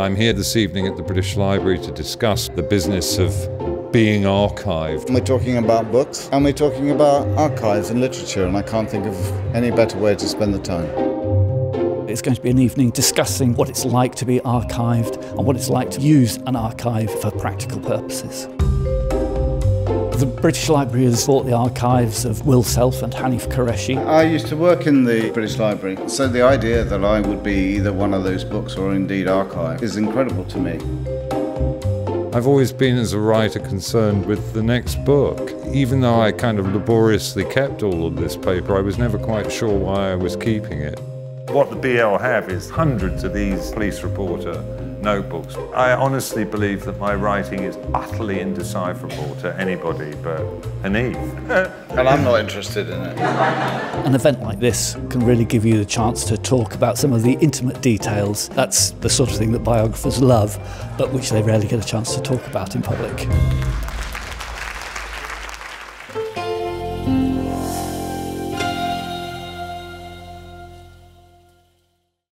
I'm here this evening at the British Library to discuss the business of being archived. We're talking about books and we're talking about archives and literature, and I can't think of any better way to spend the time. It's going to be an evening discussing what it's like to be archived and what it's like to use an archive for practical purposes. The British Library has bought the archives of Will Self and Hanif Kureishi. I used to work in the British Library, so the idea that I would be either one of those books or indeed archive is incredible to me. I've always been, as a writer, concerned with the next book. Even though I kind of laboriously kept all of this paper, I was never quite sure why I was keeping it. What the BL have is hundreds of these police reporter notebooks. I honestly believe that my writing is utterly indecipherable to anybody but Hanif. And I'm not interested in it. An event like this can really give you the chance to talk about some of the intimate details. That's the sort of thing that biographers love, but which they rarely get a chance to talk about in public.